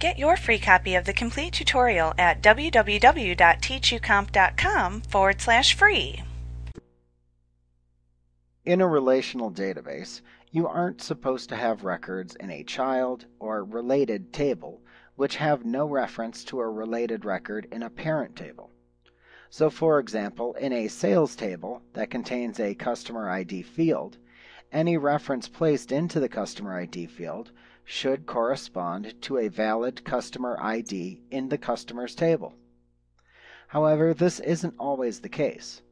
Get your free copy of the complete tutorial at www.teachucomp.com/free. In a relational database, you aren't supposed to have records in a child or related table which have no reference to a related record in a parent table. So, for example, in a sales table that contains a customer ID field, any reference placed into the customer ID field should correspond to a valid customer ID in the customer's table. However, this isn't always the case.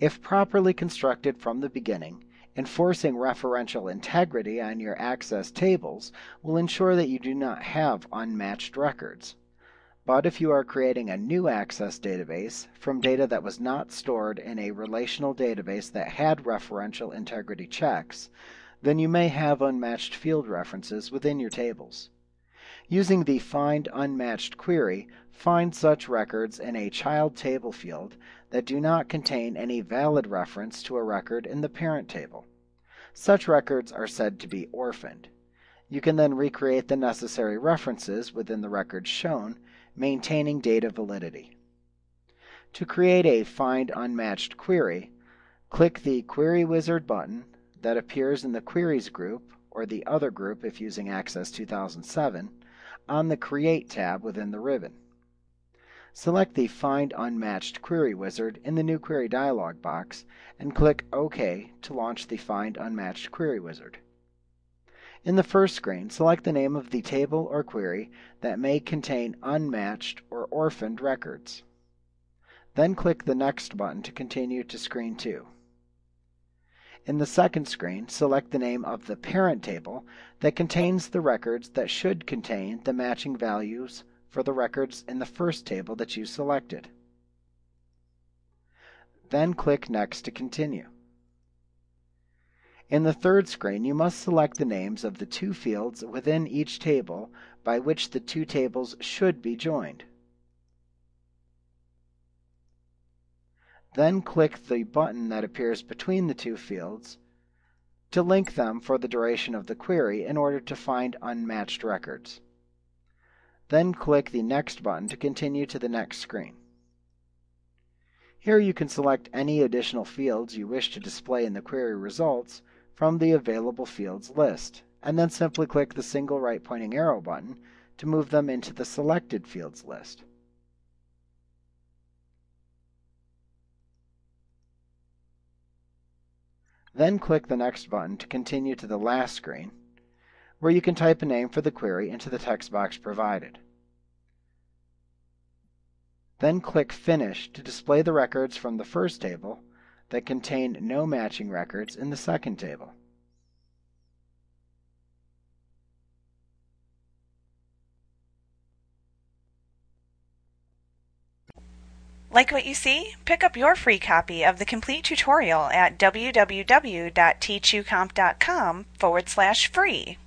If properly constructed from the beginning, enforcing referential integrity on your Access tables will ensure that you do not have unmatched records. But if you are creating a new Access database from data that was not stored in a relational database that had referential integrity checks, then you may have unmatched field references within your tables. Using the Find Unmatched query, find such records in a child table field that do not contain any valid reference to a record in the parent table. Such records are said to be orphaned. You can then recreate the necessary references within the records shown, maintaining data validity. To create a Find Unmatched query, click the Query Wizard button that appears in the Queries group, or the Other group if using Access 2007, on the Create tab within the ribbon. Select the Find Unmatched Query Wizard in the new Query dialog box and click OK to launch the Find Unmatched Query Wizard. In the first screen, select the name of the table or query that may contain unmatched or orphaned records. Then click the Next button to continue to Screen 2. In the second screen, select the name of the parent table that contains the records that should contain the matching values for the records in the first table that you selected. Then click Next to continue. In the third screen, you must select the names of the two fields within each table by which the two tables should be joined. Then click the button that appears between the two fields to link them for the duration of the query in order to find unmatched records. Then click the Next button to continue to the next screen. Here you can select any additional fields you wish to display in the query results from the available fields list, and then simply click the single right pointing arrow button to move them into the selected fields list. Then click the Next button to continue to the last screen, where you can type a name for the query into the text box provided. Then click Finish to display the records from the first table that contain no matching records in the second table. Like what you see? Pick up your free copy of the complete tutorial at www.teachucomp.com/free.